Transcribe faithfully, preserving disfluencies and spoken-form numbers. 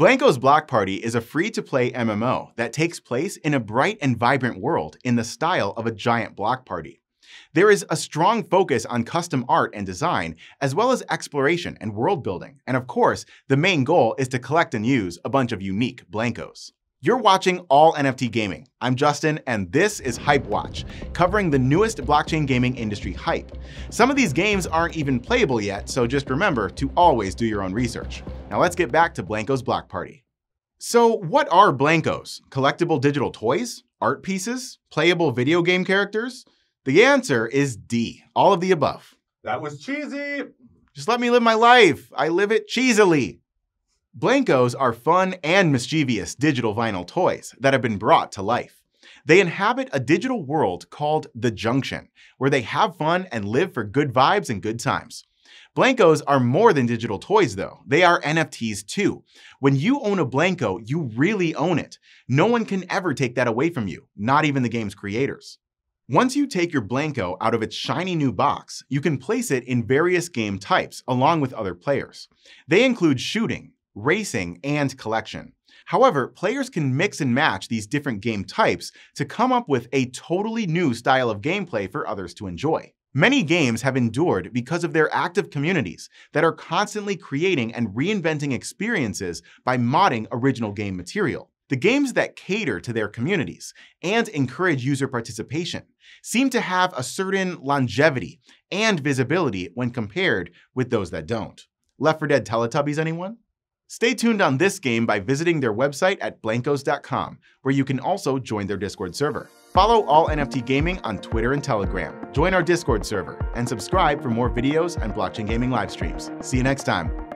Blankos Block Party is a free-to-play M M O that takes place in a bright and vibrant world in the style of a giant block party. There is a strong focus on custom art and design, as well as exploration and world building, and of course, the main goal is to collect and use a bunch of unique Blankos. You're watching All N F T Gaming. I'm Justin, and this is Hype Watch, covering the newest blockchain gaming industry hype. Some of these games aren't even playable yet, so just remember to always do your own research. Now let's get back to Blankos Block Party. So what are Blankos? Collectible digital toys? Art pieces? Playable video game characters? The answer is D, all of the above. That was cheesy. Just let me live my life. I live it cheesily. Blankos are fun and mischievous digital vinyl toys that have been brought to life. They inhabit a digital world called The Junction, where they have fun and live for good vibes and good times. Blankos are more than digital toys, though. They are N F Ts, too. When you own a Blanko, you really own it. No one can ever take that away from you, not even the game's creators. Once you take your Blanko out of its shiny new box, you can place it in various game types along with other players. They include shooting, racing, and collection. However, players can mix and match these different game types to come up with a totally new style of gameplay for others to enjoy. Many games have endured because of their active communities that are constantly creating and reinventing experiences by modding original game material. The games that cater to their communities and encourage user participation seem to have a certain longevity and visibility when compared with those that don't. Left four Dead Teletubbies, anyone? Stay tuned on this game by visiting their website at blankos dot com, where you can also join their Discord server. Follow All N F T Gaming on Twitter and Telegram, join our Discord server, and subscribe for more videos and blockchain gaming live streams. See you next time.